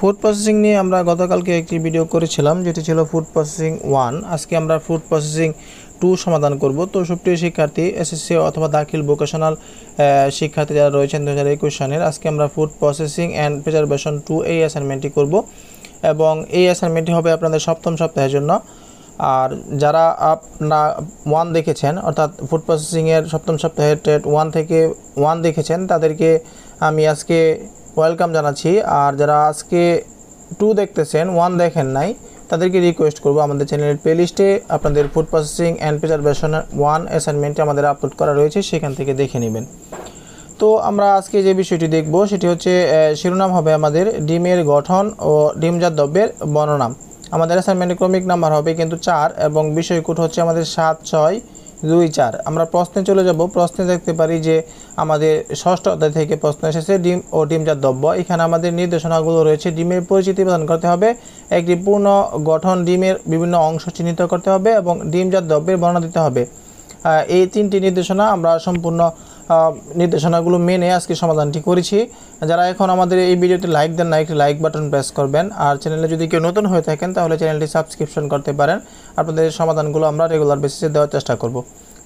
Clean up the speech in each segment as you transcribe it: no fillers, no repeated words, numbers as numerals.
Food processing নিয়ে আমরা গতকালকে একটি ভিডিও করেছিলাম যেটি ছিল ফুড প্রসেসিং 1। আজকে আমরা ফুড প্রসেসিং 2 সমাধান করব। তো সুপ্রিয় শিক্ষার্থী, এসএসসি অথবা দাখিল ভোকেশনাল শিক্ষার্থী যারা রয়েছেন 2021 সালের, আজকে আমরা ফুড প্রসেসিং এন্ড প্রিজারভেশন 2 এই অ্যাসাইনমেন্টটি করব এবং এই অ্যাসাইনমেন্টটি হবে আপনাদের সপ্তম সপ্তাহের জন্য। আর যারা আপনারা 1 দেখেছেন অর্থাৎ ফুড প্রসেসিং এর সপ্তম সপ্তাহের টেট 1 থেকে 1 দেখেছেন তাদেরকে আমি আজকে वेलकम जानाची। और जरा आज के 2 देखते हैं 1 देखें नाई तक के रिक्वेस्ट करब हमारे चैनल प्लेलिस्टे अपन food processing and preservation 1 assignment upload करा रही है सेखान देखे नीबें। तो आज के जो विषयटी देखो से शिरोनाम है हमारे डिमेर गठन और डिमजात द्रव्यर वर्णनाम। हमारे असाइनमेंट क्रमिक नम्बर है क्योंकि 4 और विषयकोड हमारे 7, 6, 2, 4। আমরা প্রশ্নে চলে যাব। প্রশ্নে দেখতে পারি যে আমাদের 6ষ্ঠ অধ্যায় থেকে প্রশ্ন এসেছে ডিম ও ডিমজাত দ্রব্য। এখানে আমাদের নির্দেশনাগুলো রয়েছে। ডিমের পরিচিতি প্রদান করতে হবে, একটি পূর্ণ গঠন ডিমের বিভিন্ন অংশ চিহ্নিত করতে হবে এবং ডিমজাত দ্রব্যের বর্ণনা দিতে হবে। এই 3টি নির্দেশনা আমরা সম্পূর্ণ নির্দেশনাগুলো মেনে আজকে সমাধানটি করেছি। যারা এখন আমাদের এই ভিডিওতে লাইক দেন না একটি লাইক বাটন প্রেস করবেন। আর চ্যানেলে যদি কেউ নতুন হয়ে থাকেন তাহলে চ্যানেলটি সাবস্ক্রিপশন করতে পারেন। আপনাদের সমাধানগুলো আমরা রেগুলার বেসিসে দেওয়ার চেষ্টা করব।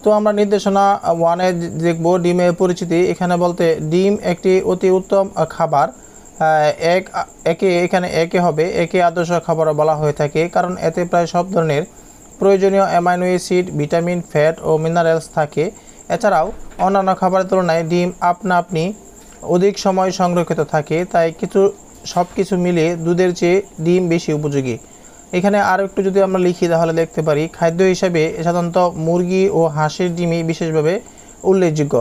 তো আমরা নির্দেশনা 1 এ দেখব ডিমের পরিচিতি। এখানে বলতে ডিম একটি অতি উত্তম খাবার। একে হবে একে আদর্শ খাবার বলা হয়ে থাকে, কারণ এতে প্রায় সব ধরনের প্রয়োজনীয় অ্যামাইনো অ্যাসিড, ভিটামিন, ফ্যাট ও মিনারেলস থাকে। এছাড়াও অন্যান্য খাবারের তুলনায় ডিম আপনা আপনি অধিক সময় সংরক্ষিত থাকে, তাই সব কিছু মিলে দুধের চেয়ে ডিম বেশি উপযোগী। এখানে আরও একটু যদি আমরা লিখি তাহলে দেখতে পারি খাদ্য হিসাবে সাধারণত মুরগি ও হাঁসের ডিমই বিশেষভাবে উল্লেখযোগ্য।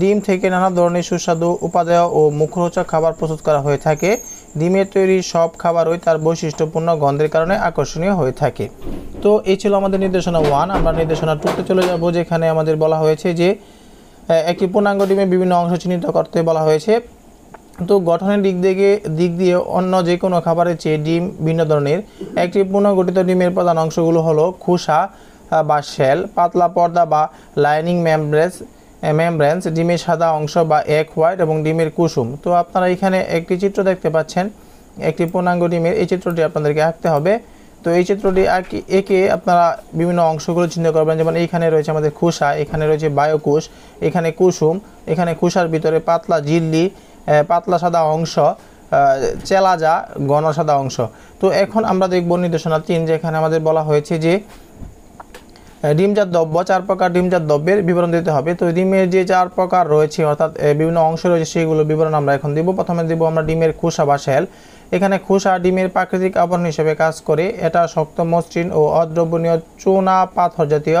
ডিম থেকে নানা ধরনের সুস্বাদু উপাদেয় ও মুখরোচক খাবার প্রস্তুত করা হয়ে থাকে। ডিমের তৈরি সব খাবারই তার বৈশিষ্ট্যপূর্ণ গন্ধের কারণে আকর্ষণীয় হয়ে থাকে। তো এই ছিল আমাদের নির্দেশনা 1। আমরা নির্দেশনা 2-তে চলে যাব, যেখানে আমাদের বলা হয়েছে যে একটি পূর্ণাঙ্গ ডিমের বিভিন্ন অংশ চিহ্নিত করতে বলা হয়েছে। তো গঠনের দিক দিয়ে অন্য যে কোনো খাবারের চেয়ে ডিম ভিন্ন ধরনের। একটি পুনর্গঠিত ডিমের প্রধান অংশগুলো হলো খোসা বা শেল, পাতলা পর্দা বা লাইনিং মেমব্রেন্স, ডিমের সাদা অংশ বা এগ হোয়াইট এবং ডিমের কুসুম। তো আপনারা এখানে একটি চিত্র দেখতে পাচ্ছেন একটি পূর্ণাঙ্গ ডিমের। এই চিত্রটি আপনাদেরকে আঁকতে হবে। তো এই চিত্রটি একে আপনারা বিভিন্ন অংশগুলো চিহ্নিত করবেন। যেমন এইখানে রয়েছে আমাদের খোসা, এখানে রয়েছে বায়োকুশ, এখানে কুসুম, এখানে খোসার ভিতরে পাতলা ঝিল্লি, পাতলা সাদা অংশ, চেলাজা, ঘন সাদা অংশ। তো এখন আমরা দেখব নির্দেশনা 3, যেখানে আমাদের বলা হয়েছে যে ডিমজাত দ্রব্য 4 প্রকার ডিমজাত দ্রব্যের বিবরণ দিতে হবে। তো ডিমের যে 4 প্রকার রয়েছে অর্থাৎ বিভিন্ন অংশ রয়েছে সেগুলো বিবরণ আমরা এখন দেব। প্রথমে দেব আমরা ডিমের খোসা বা শেল। এখানে খোসা ডিমের প্রাকৃতিক আবরণ হিসেবে কাজ করে। এটা শক্ত, মসৃণ ও অদ্রবণীয় চুনা পাথর জাতীয়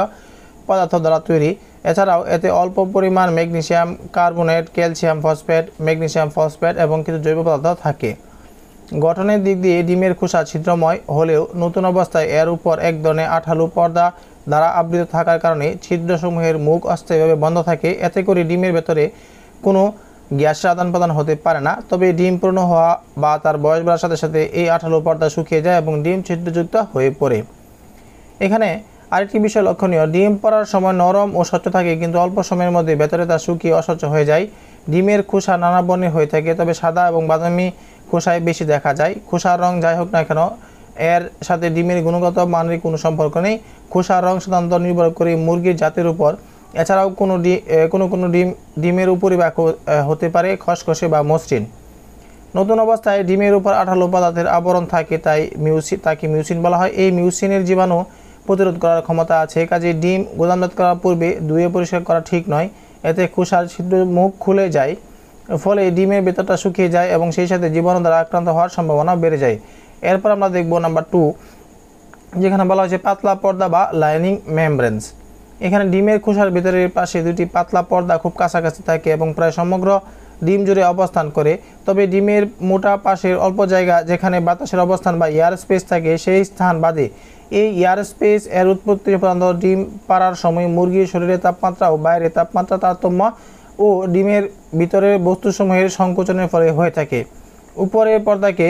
পদার্থ দ্বারা তৈরি। এছাড়াও এতে অল্প পরিমাণ magnesium carbonate, calcium phosphate, magnesium phosphate এবং কিছু জৈব পদার্থ থাকে। গঠনের দিক দিয়ে ডিমের খোসা ছিদ্রময় হলেও নতুন অবস্থায় এর উপর এক ধরনের আঠালো পর্দা দ্বারা আবৃত থাকার কারণে ছিদ্রসমূহের মুখ অস্থায়ীভাবে বন্ধ থাকে। এতে করে ডিমের ভেতরে কোনো গ্যাসের আদান প্রদান হতে পারে না। তবে ডিম পূর্ণ হওয়া বা তার বয়স বাড়ার সাথে সাথে এই আঠালো পর্দা শুকিয়ে যায় এবং ডিম ছিদ্রযুক্ত হয়ে পড়ে। এখানে আরেকটি বিষয় লক্ষণীয়, ডিম পড়ার সময় নরম ও স্বচ্ছ থাকে, কিন্তু অল্প সময়ের মধ্যে ভেতরে তা শুকিয়ে অস্বচ্ছ হয়ে যায়। ডিমের খোসা নানা বর্ণের হয়ে থাকে, তবে সাদা এবং বাদামি খোসায় বেশি দেখা যায়। খোসার রং যাই হোক না কেন এর সাথে ডিমের গুণগত মানের কোনো সম্পর্ক নেই। খোসার রং সাধারণত নির্ভর করে মুরগির জাতের উপর। এছাড়াও কোনো ডিমের উপরিভাগ হতে পারে খসখসে বা মসৃণ। নতুন অবস্থায় ডিমের উপর আঠালো পদার্থের আবরণ থাকে, তাই মিউসিন বলা হয়। এই মিউসিনের জীবাণু প্রতিরোধ করার ক্ষমতা আছে, কাজে ডিম গোদামজাত করার পূর্বে ধুয়ে পরিষ্কার করা ঠিক নয়। এতে খোসার ছিদ্র মুখ খুলে যায়, ফলে ডিমের ভেতরটা শুকিয়ে যায় এবং সেই সাথে জীবাণু দ্বারা আক্রান্ত হওয়ার সম্ভাবনা বেড়ে যায়। এরপর আমরা দেখব নাম্বার 2, যেখানে বলা হয়েছে পাতলা পর্দা বা লাইনিং মেমব্রেন্স। এখানে ডিমের খোসার ভেতরের পাশে দুটি পাতলা পর্দা খুব কাছাকাছি থাকে এবং প্রায় সমগ্র ডিম জুড়ে অবস্থান করে। তবে ডিমের মোটা পাশের অল্প জায়গা যেখানে বাতাসের অবস্থান বা এয়ার স্পেস থাকে সেই স্থান বাদে এই এয়ার স্পেস এর উৎপত্তি প্রধানত ডিম পাড়ার সময় মুরগির শরীরের তাপমাত্রা ও বাইরের তাপমাত্রা তারতম্য ও ডিমের ভিতরের বস্তুসমূহের সংকোচনের ফলে হয়ে থাকে। উপরের পর্দাকে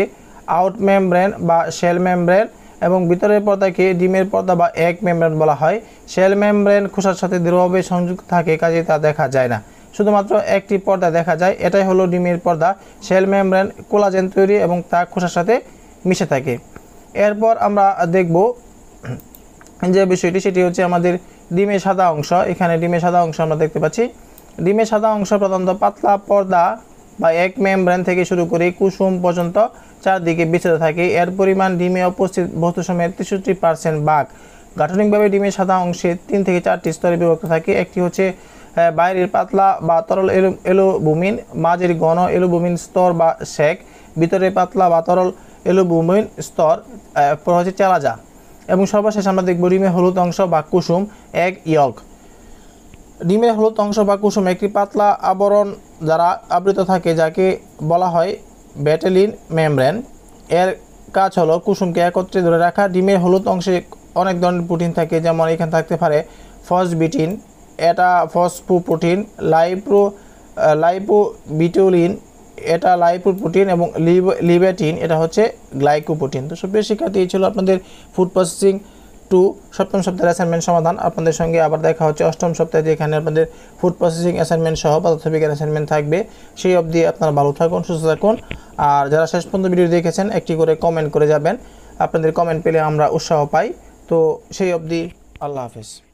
আউট মেমব্রেন বা শেল মেমব্রেন এবং ভিতরের পর্দাকে ডিমের পর্দা বা এগ মেমব্রেন বলা হয়। শেল মেমব্রেন খোসার সাথে দৃঢ়ভাবে সংযুক্ত থাকে, কাজে তা দেখা যায় না। শুধুমাত্র একটি পর্দা দেখা যায় এটাই হলো ডিমের পর্দা সেল মেমব্রেন কোলাজেন তৈরি এবং তা খোসার সাথে মিশে থাকে। এরপর আমরা দেখব যে বিষয়টি সেটি হচ্ছে আমাদের ডিমের সাদা অংশ। এখানে ডিমের সাদা অংশ আমরা দেখতে পাচ্ছি। ডিমের সাদা অংশ প্রধানত পাতলা পর্দা বা এক মেমব্রেন থেকে শুরু করে কুসুম পর্যন্ত চারদিকে বিস্তৃত থাকে। এর পরিমাণ ডিমে উপস্থিত বস্তুসমূহের 63% ভাগ। গাঠনিকভাবে ডিমের সাদা অংশে 3 থেকে 4টি স্তরে বিভক্ত থাকে। একটি হচ্ছে বাইরের পাতলা বা তরল এলোবুমিন, মাঝের ঘন এলোবুমিন স্তর বা শেক, ভিতরে পাতলা বা তরল এলোবুমিন স্তর, এরপর হচ্ছে চেলাজা, এবং সর্বশেষ আমরা দেখব ডিমের হলুদ অংশ বা কুসুম এগ ইয়ক। ডিমের হলুদ অংশ বা কুসুম একটি পাতলা আবরণ দ্বারা আবৃত থাকে যাকে বলা হয় ভ্যাটেলিন মেমব্রেন। এর কাজ হলো কুসুমকে একত্রে ধরে রাখা। ডিমের হলুদ অংশে অনেক ধরনের প্রোটিন থাকে, যেমন এখানে থাকতে পারে ফসবিটিন, এটা ফসফোপ্রোটিন, লাইপোবিটিউলিন, এটা লাইপোপ্রোটিন, এবং লিবেটিন, এটা হচ্ছে গ্লাইকোপ্রোটিন। তো সব শিক্ষার্থী এই ছিল আপনাদের ফুড প্রসেসিং 2 সপ্তম সপ্তাহের অ্যাসাইনমেন্ট সমাধান। আপনাদের সঙ্গে আবার দেখা হচ্ছে 8ম সপ্তাহে, যেখানে আপনাদের ফুড প্রসেসিং অ্যাসাইনমেন্ট সহ পদার্থবিজ্ঞান অ্যাসাইনমেন্ট থাকবে। সেই অবধি আপনারা ভালো থাকুন, সুস্থ থাকুন। আর যারা শেষ পর্যন্ত ভিডিও দেখেছেন একটি করে কমেন্ট করে যাবেন, আপনাদের কমেন্ট পেলে আমরা উৎসাহ পাই। তো সেই অবধি আল্লাহ হাফেজ।